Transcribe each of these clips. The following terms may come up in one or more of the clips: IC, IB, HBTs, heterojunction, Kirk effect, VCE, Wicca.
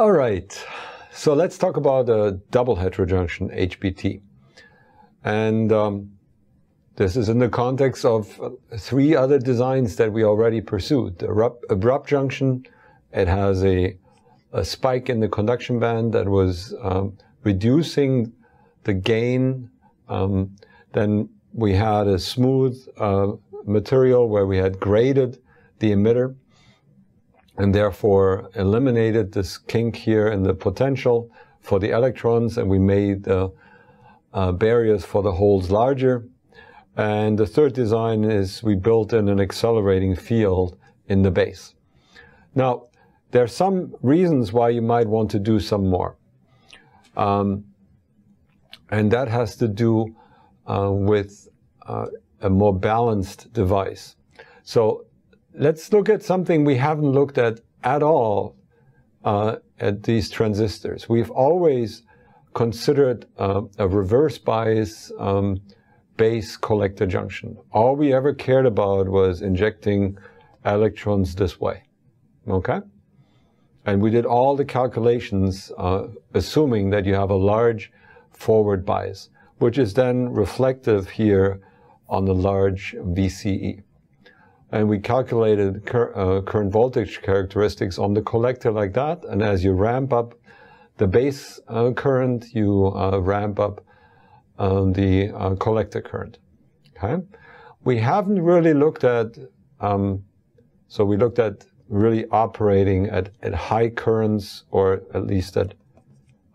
All right, so let's talk about a double heterojunction, HBT. And this is in the context of three other designs that we already pursued. The abrupt junction, it has a spike in the conduction band that was reducing the gain. Then we had a smooth material where we had graded the emitter and therefore eliminated this kink here in the potential for the electrons, and we made the barriers for the holes larger. And the third design is we built in an accelerating field in the base. Now, there are some reasons why you might want to do some more. And that has to do with a more balanced device. So let's look at something we haven't looked at all at these transistors. We've always considered a reverse bias base collector junction. All we ever cared about was injecting electrons this way. Okay? And we did all the calculations assuming that you have a large forward bias, which is then reflective here on the large VCE. And we calculated current voltage characteristics on the collector like that. And as you ramp up the base current, you ramp up the collector current. Okay? We haven't really looked at, so we looked at really operating at high currents, or at least at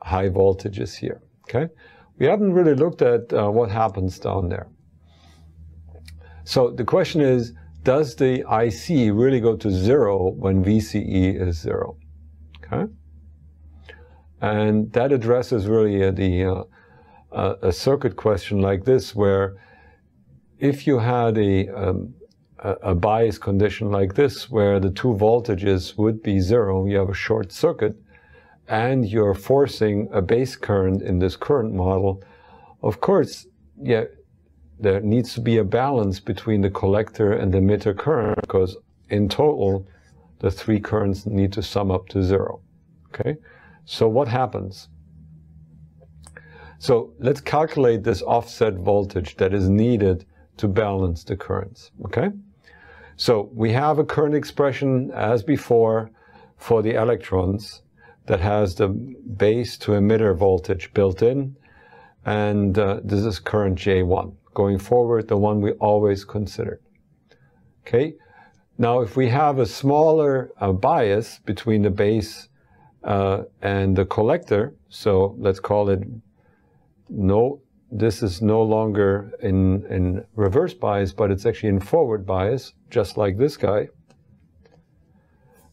high voltages here. Okay? We haven't really looked at what happens down there. So the question is, does the IC really go to zero when VCE is zero? Okay? And that addresses really a circuit question like this, where if you had a bias condition like this, where the two voltages would be zero, you have a short circuit, and you're forcing a base current in this current model. Of course, yeah, there needs to be a balance between the collector and the emitter current, because in total, the three currents need to sum up to zero. Okay, so what happens? So let's calculate this offset voltage that is needed to balance the currents. Okay, so we have a current expression as before for the electrons that has the base to emitter voltage built in, and this is current J1. Going forward, the one we always considered. Okay, now if we have a smaller bias between the base and the collector, so let's call it no, this is no longer in reverse bias, but it's actually in forward bias, just like this guy.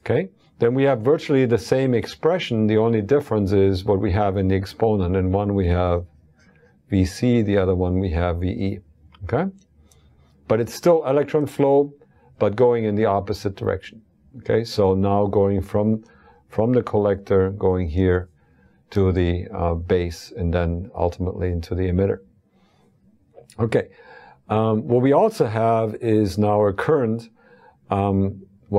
Okay, then we have virtually the same expression. The only difference is what we have in the exponent, and one we have VC, the other one we have VE, okay? But it's still electron flow, but going in the opposite direction, okay? So now going from the collector, going here to the base, and then ultimately into the emitter. Okay, what we also have is now a current, well,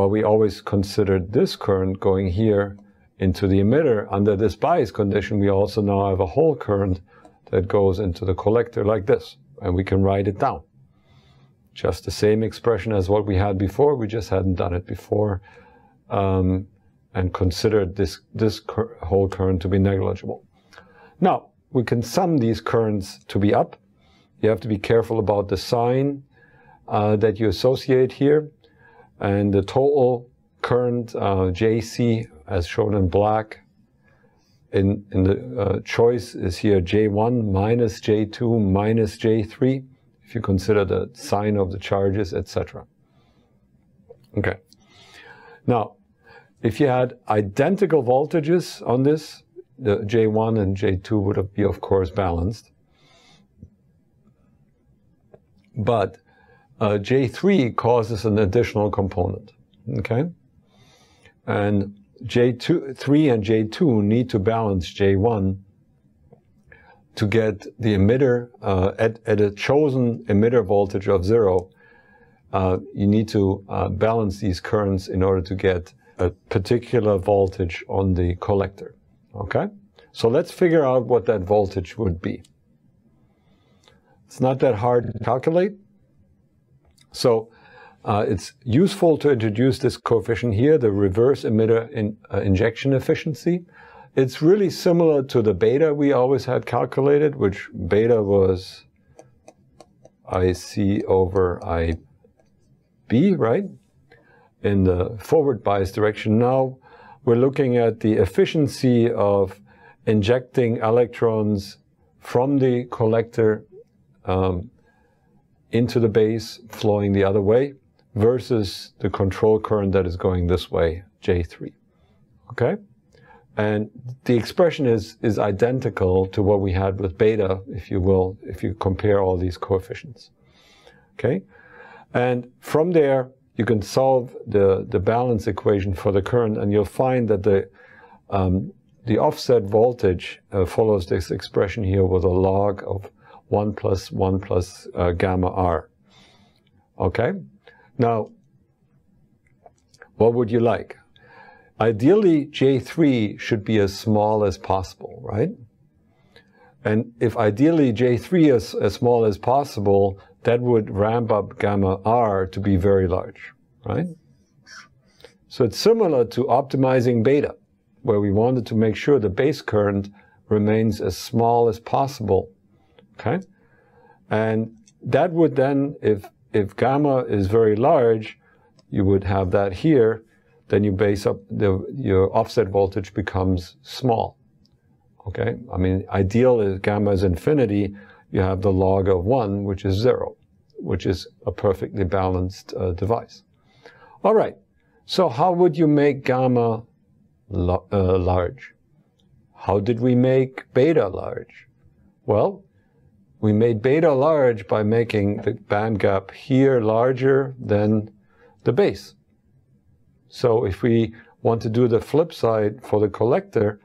we always considered this current going here into the emitter. Under this bias condition, we also now have a whole current that goes into the collector like this, and we can write it down. Just the same expression as what we had before, we just hadn't done it before, and considered this whole current to be negligible. Now, we can sum these currents to be up. You have to be careful about the sign that you associate here, and the total current JC, as shown in black, in the choice is here J1 minus J2 minus J3, if you consider the sign of the charges, etc. Okay. Now, if you had identical voltages on this, the J1 and J2 would be, of course, balanced. But J3 causes an additional component. Okay? And J3 and J2 need to balance J1 to get the emitter at a chosen emitter voltage of zero. You need to balance these currents in order to get a particular voltage on the collector. Okay? So let's figure out what that voltage would be. It's not that hard to calculate. So it's useful to introduce this coefficient here, the reverse emitter injection efficiency. It's really similar to the beta we always had calculated, which beta was IC over IB, right? In the forward bias direction. Now we're looking at the efficiency of injecting electrons from the collector into the base, flowing the other way, versus the control current that is going this way, J3. Okay? And the expression is identical to what we had with beta, if you will, if you compare all these coefficients. Okay? And from there, you can solve the balance equation for the current, and you'll find that the offset voltage follows this expression here with a log of 1 plus gamma R. Okay? Now, what would you like? Ideally, J3 should be as small as possible, right? And if ideally J3 is as small as possible, that would ramp up gamma R to be very large, right? So it's similar to optimizing beta, where we wanted to make sure the base current remains as small as possible, okay? And that would then, if gamma is very large, you would have that here, then you base up, your offset voltage becomes small, okay? I mean, ideal is gamma is infinity, you have the log of 1, which is 0, which is a perfectly balanced device. All right, so how would you make gamma large? How did we make beta large? Well, we made beta large by making the band gap here larger than the base. So if we want to do the flip side for the collector,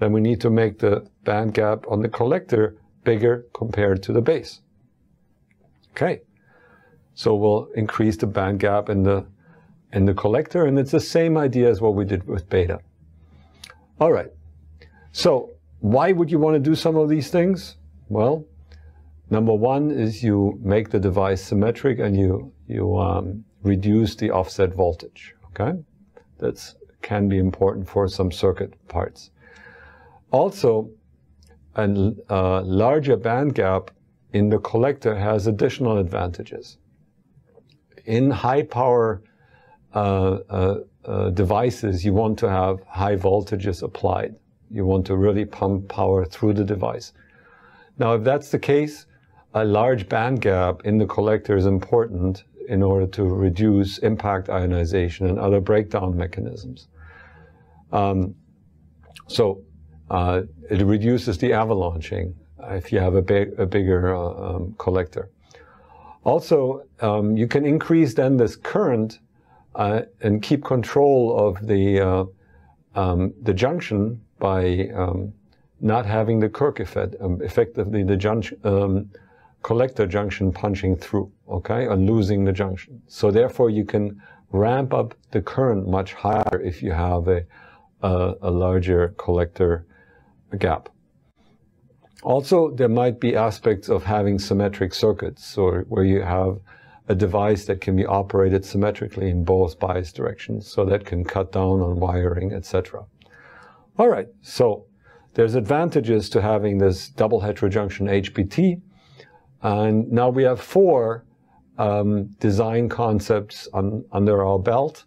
then we need to make the band gap on the collector bigger compared to the base. Okay, so we'll increase the band gap in the collector, and it's the same idea as what we did with beta. All right, so why would you want to do some of these things? Well, number one is you make the device symmetric and you reduce the offset voltage, okay? That can be important for some circuit parts. Also, a larger band gap in the collector has additional advantages. In high power devices, you want to have high voltages applied. You want to really pump power through the device. Now, if that's the case, a large band gap in the collector is important in order to reduce impact ionization and other breakdown mechanisms. It reduces the avalanching if you have a bigger collector. Also, you can increase then this current and keep control of the junction by not having the Kirk effect, effectively the junction, collector junction punching through, okay, and losing the junction. So therefore, you can ramp up the current much higher if you have a larger collector gap. Also, there might be aspects of having symmetric circuits, or where you have a device that can be operated symmetrically in both bias directions, so that can cut down on wiring, etc. All right, so there's advantages to having this double heterojunction HBT, and now we have 4 design concepts under our belt,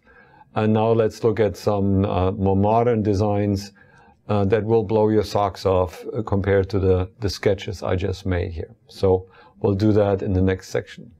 and now let's look at some more modern designs that will blow your socks off compared to the sketches I just made here. So we'll do that in the next section.